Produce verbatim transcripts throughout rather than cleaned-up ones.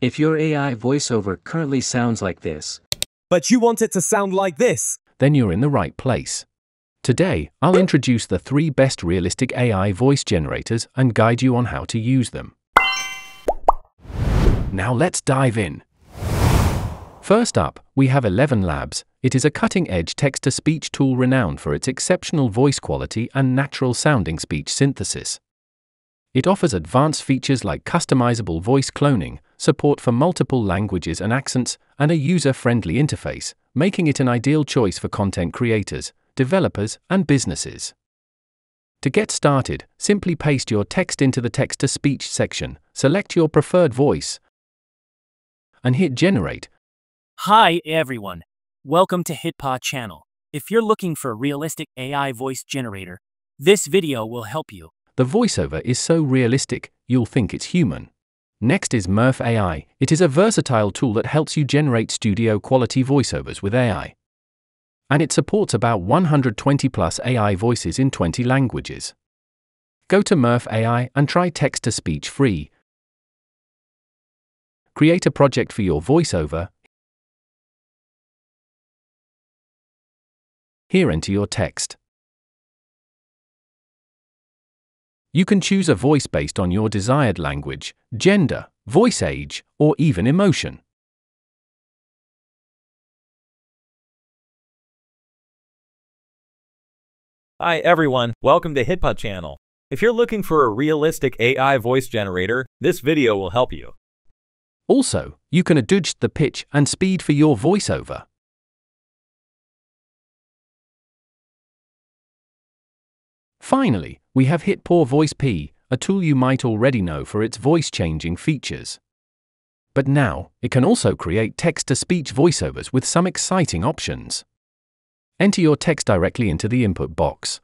If your A I voiceover currently sounds like this, but you want it to sound like this, then you're in the right place. Today, I'll introduce the three best realistic A I voice generators and guide you on how to use them. Now let's dive in. First up, we have Eleven Labs. It is a cutting-edge text-to-speech tool renowned for its exceptional voice quality and natural-sounding speech synthesis. It offers advanced features like customizable voice cloning, support for multiple languages and accents, and a user-friendly interface, making it an ideal choice for content creators, developers, and businesses. To get started, simply paste your text into the text-to-speech section, select your preferred voice, and hit Generate. Hi everyone! Welcome to HitPaw channel. If you're looking for a realistic A I voice generator, this video will help you. The voiceover is so realistic, you'll think it's human. Next is Murf A I. It is a versatile tool that helps you generate studio-quality voiceovers with A I. And it supports about one hundred twenty plus A I voices in twenty languages. Go to Murf A I and try text-to-speech free. Create a project for your voiceover. Here enter your text. You can choose a voice based on your desired language, gender, voice age, or even emotion. Hi everyone, welcome to HitPaw channel. If you're looking for a realistic A I voice generator, this video will help you. Also, you can adjust the pitch and speed for your voiceover. Finally, we have HitPaw VoicePea, a tool you might already know for its voice-changing features. But now, it can also create text-to-speech voiceovers with some exciting options. Enter your text directly into the input box,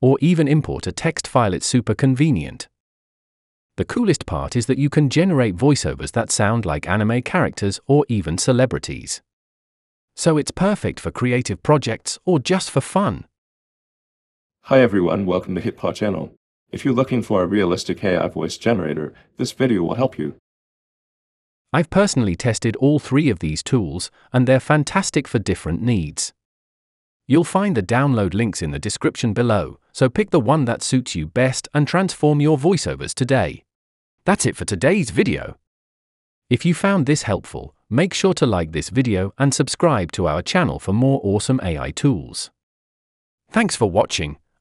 or even import a text file. It's super convenient. The coolest part is that you can generate voiceovers that sound like anime characters or even celebrities. So it's perfect for creative projects or just for fun. Hi everyone, welcome to HitPaw channel. If you're looking for a realistic A I voice generator, this video will help you. I've personally tested all three of these tools, and they're fantastic for different needs. You'll find the download links in the description below, so pick the one that suits you best and transform your voiceovers today. That's it for today's video. If you found this helpful, make sure to like this video and subscribe to our channel for more awesome A I tools. Thanks for watching,